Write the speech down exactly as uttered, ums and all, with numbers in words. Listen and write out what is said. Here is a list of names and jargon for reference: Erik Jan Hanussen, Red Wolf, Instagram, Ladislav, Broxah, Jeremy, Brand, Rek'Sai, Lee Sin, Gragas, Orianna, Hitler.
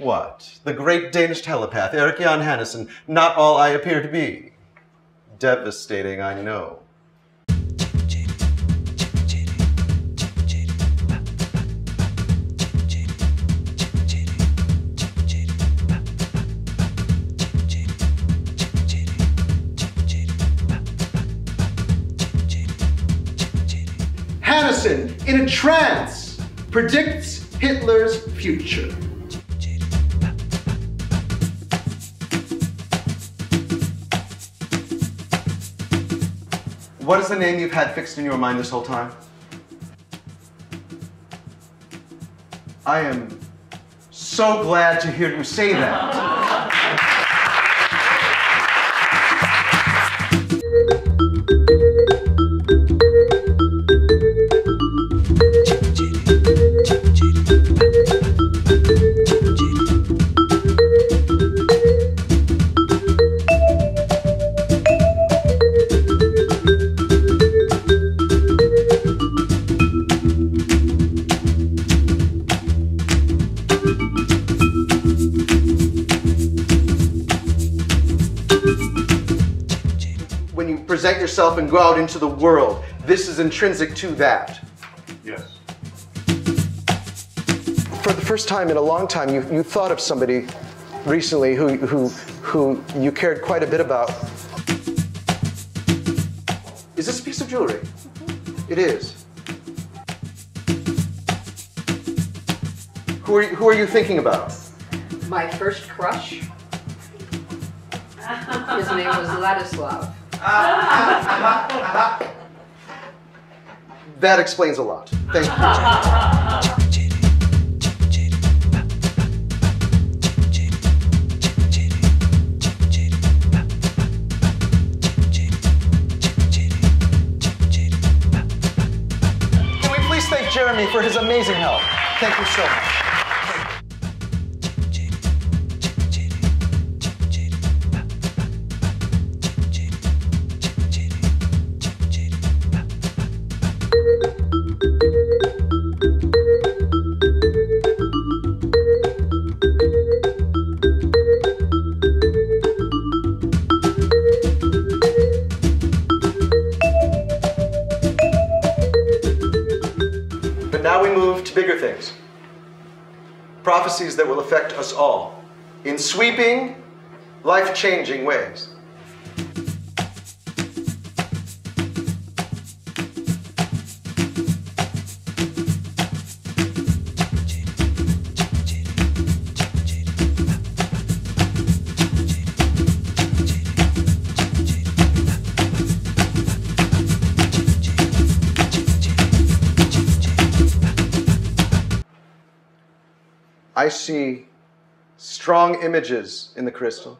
What? The great Danish telepath, Erik Jan Hanussen, not all I appear to be. Devastating, I know. Hanussen, in a trance, predicts Hitler's future. What is the name you've had fixed in your mind this whole time? I am so glad to hear you say that. When you present yourself and go out into the world, this is intrinsic to that. Yes. For the first time in a long time, you, you thought of somebody recently who, who, who you cared quite a bit about. Is this a piece of jewelry? Mm-hmm. It is. Who are, who are you thinking about? My first crush. His name was Ladislav. That explains a lot. Thank you. Can we please thank Jeremy for his amazing help? Thank you so much. Now we move to bigger things. Prophecies that will affect us all in sweeping, life-changing ways. I see strong images in the crystal.